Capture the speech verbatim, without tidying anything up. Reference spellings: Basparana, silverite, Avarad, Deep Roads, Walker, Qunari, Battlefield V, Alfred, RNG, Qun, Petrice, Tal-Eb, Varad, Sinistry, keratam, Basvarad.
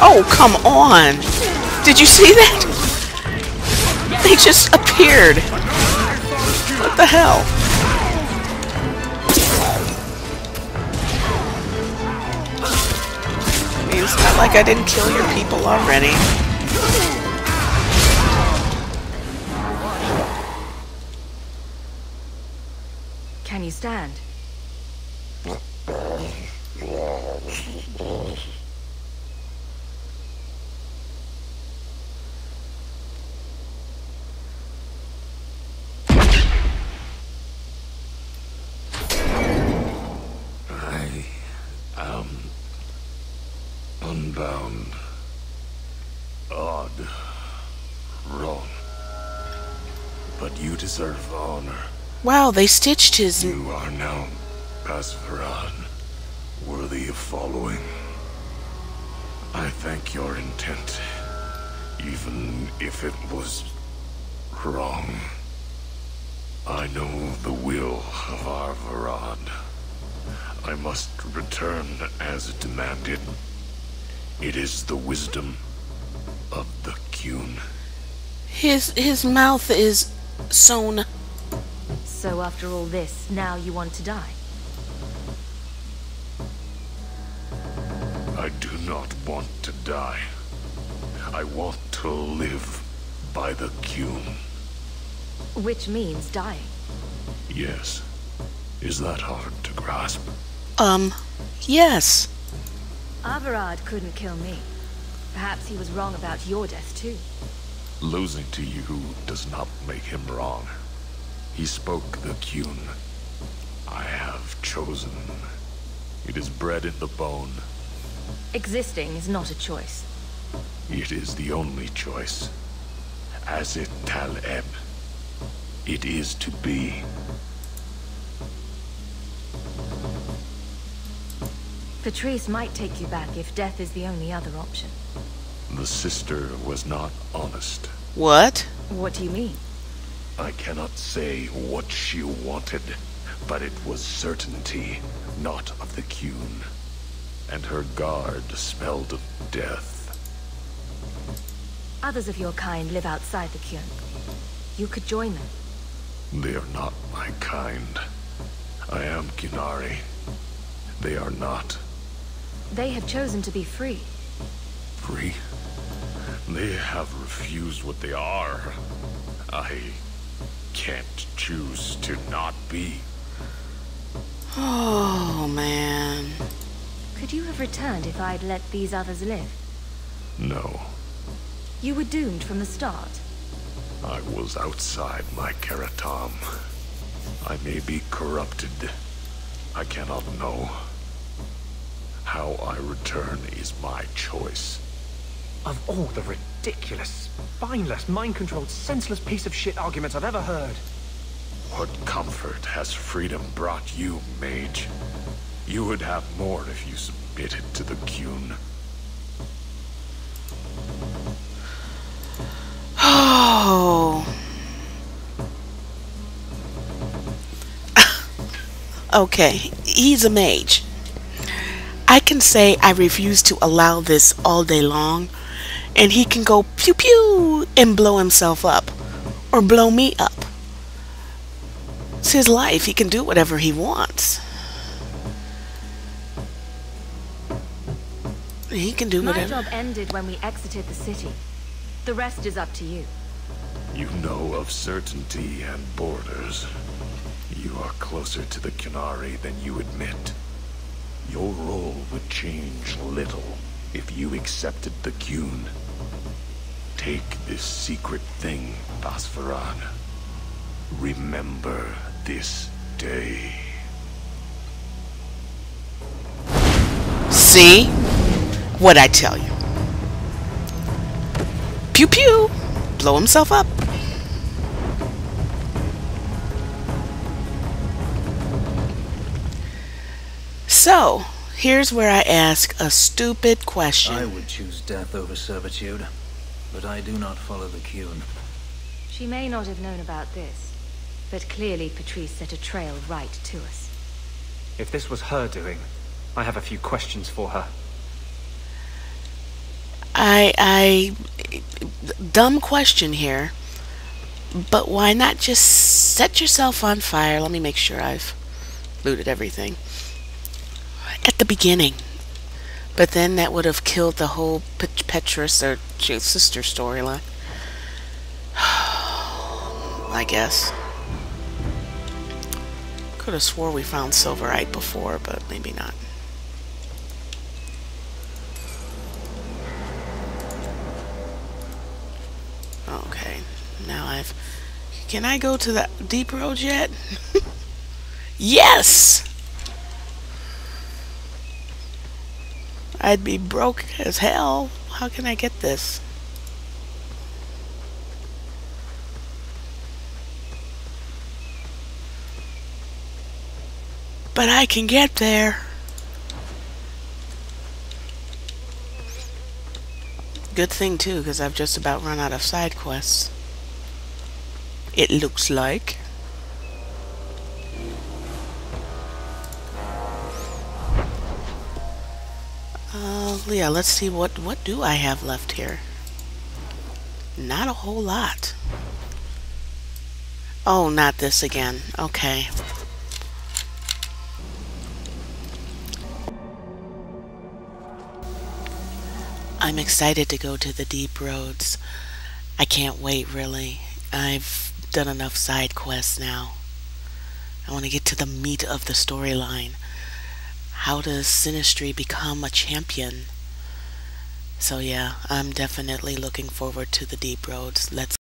Oh, come on! Did you see that? They just appeared! What the hell? I mean, it's not like I didn't kill your people already. Can you stand? Deserve honor. Wow, they stitched his... You are now Basvarad, worthy of following. I thank your intent, even if it was wrong. I know the will of our Varad. I must return as demanded. It is the wisdom of the Qun. His, his mouth is... sewn. So after all this, now you want to die? I do not want to die. I want to live by the Qun. Which means dying. Yes. Is that hard to grasp? Um, yes. Avarad couldn't kill me. Perhaps he was wrong about your death too. Losing to you does not make him wrong. He spoke the Qun. I have chosen. It is bred in the bone. Existing is not a choice. It is the only choice. As it Tal-Eb, it is to be. Petrice might take you back if death is the only other option. The sister was not honest. What? What do you mean? I cannot say what she wanted, but it was certainty, not of the Qun. And her guard smelled of death. Others of your kind live outside the Qun. You could join them. They are not my kind. I am Qunari. They are not. They have chosen to be free. Free? They have refused what they are. I can't choose to not be. Oh, man. Could you have returned if I'd let these others live? No. You were doomed from the start. I was outside my keratam. I may be corrupted. I cannot know. How I return is my choice. Of all the ridiculous, spineless, mind-controlled, senseless piece of shit arguments I've ever heard. What comfort has freedom brought you, mage? You would have more if you submitted to the Qun. Oh. Okay, he's a mage. I can say I refuse to allow this all day long. And he can go pew pew and blow himself up. Or blow me up. It's his life. He can do whatever he wants. He can do whatever. My job ended when we exited the city. The rest is up to you. You know of certainty and borders. You are closer to the Qunari than you admit. Your role would change little. If you accepted the Qun, take this secret thing, Basparana. Remember this day. See? What'd I tell you? Pew pew! Blow himself up. So... here's where I ask a stupid question. I would choose death over servitude, but I do not follow the Qun. She may not have known about this, but clearly Petrice set a trail right to us. If this was her doing, I have a few questions for her. I, I, dumb question here, but why not just set yourself on fire? Let me make sure I've looted everything at the beginning. But then that would have killed the whole Petrice or sister storyline. I guess. Could have swore we found silverite before, but maybe not. Okay, now I've... Can I go to the Deep Roads yet? Yes! I'd be broke as hell. How can I get this? But I can get there. Good thing too, because I've just about run out of side quests. It looks like. Uh, yeah, let's see what what do I have left here. Not a whole lot. Oh, not this again. Okay. I'm excited to go to the Deep Roads. I can't wait, really. I've done enough side quests now. I want to get to the meat of the storyline. How does Sinistry become a champion? So yeah, I'm definitely looking forward to the Deep Roads. Let's